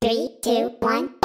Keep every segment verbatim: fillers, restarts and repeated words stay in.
Three, two, one, go!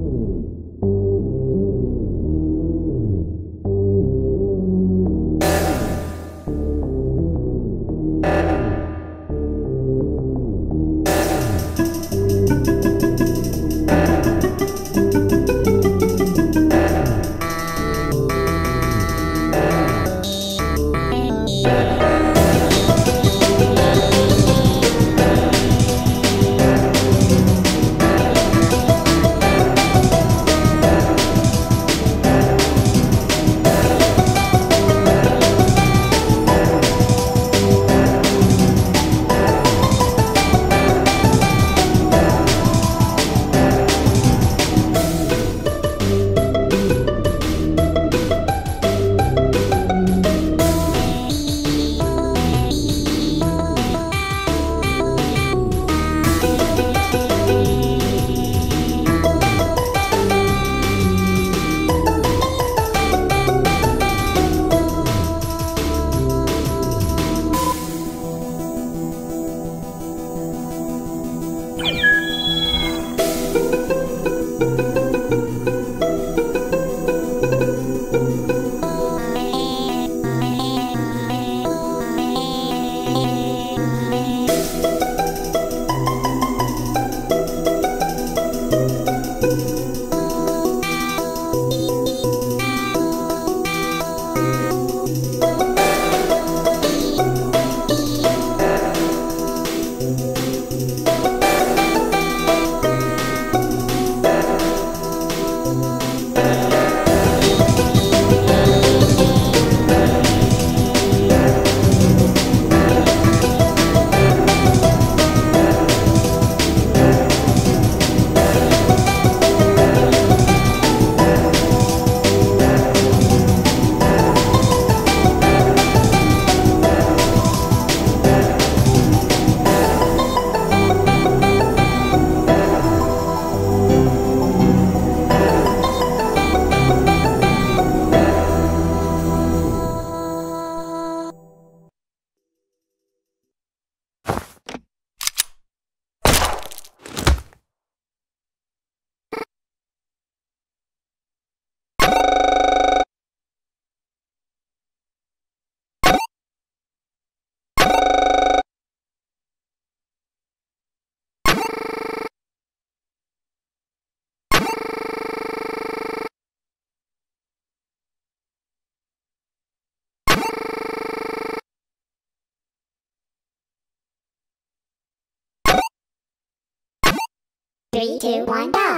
Three, two, one, go! Bye.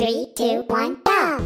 Three, two, one, go!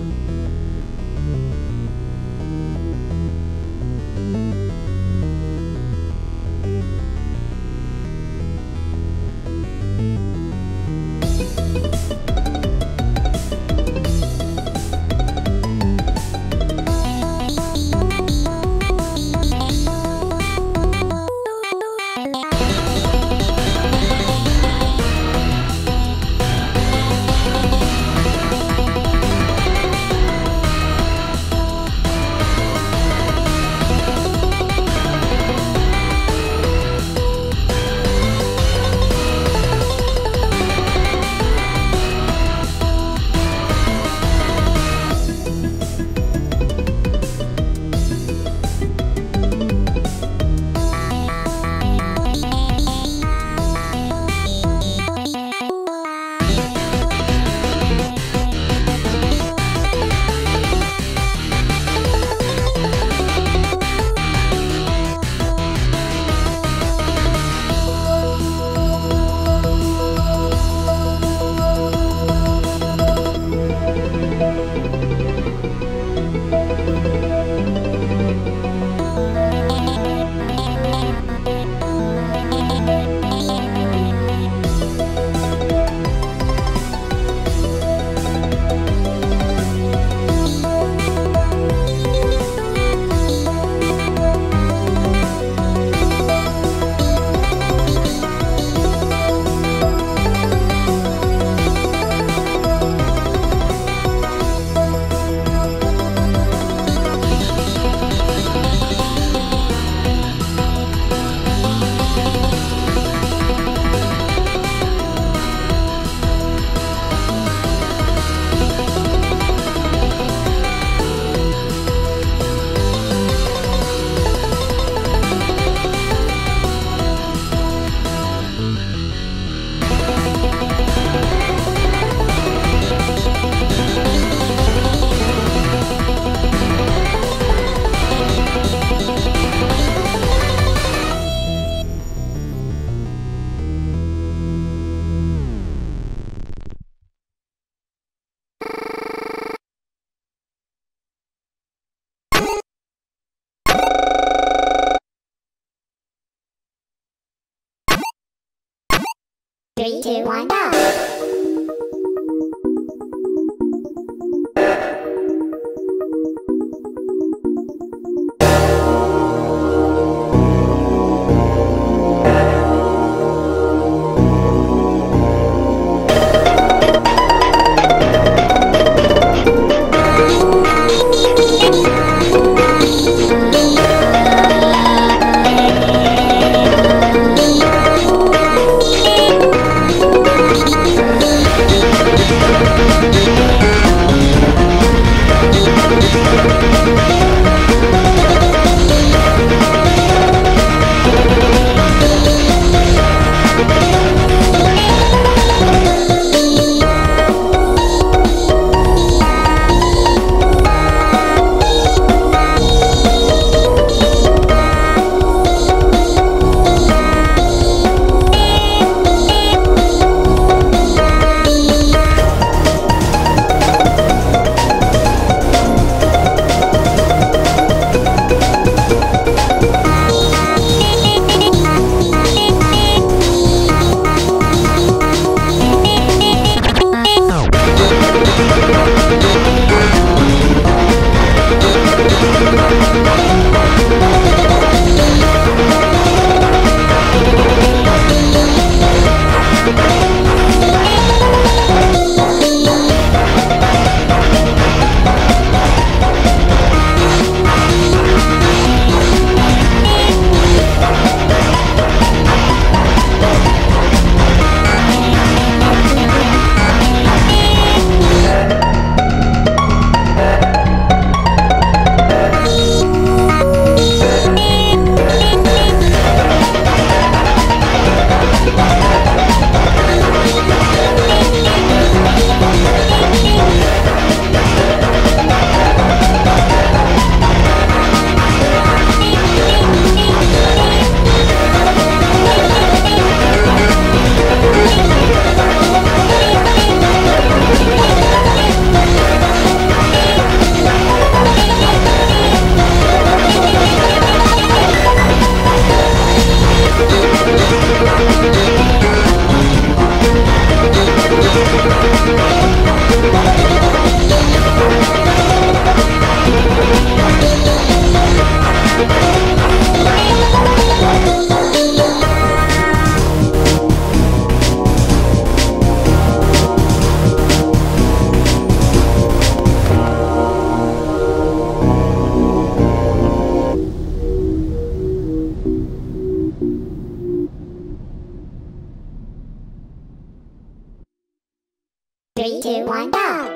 Three, two, one, go! Three, two, one, go!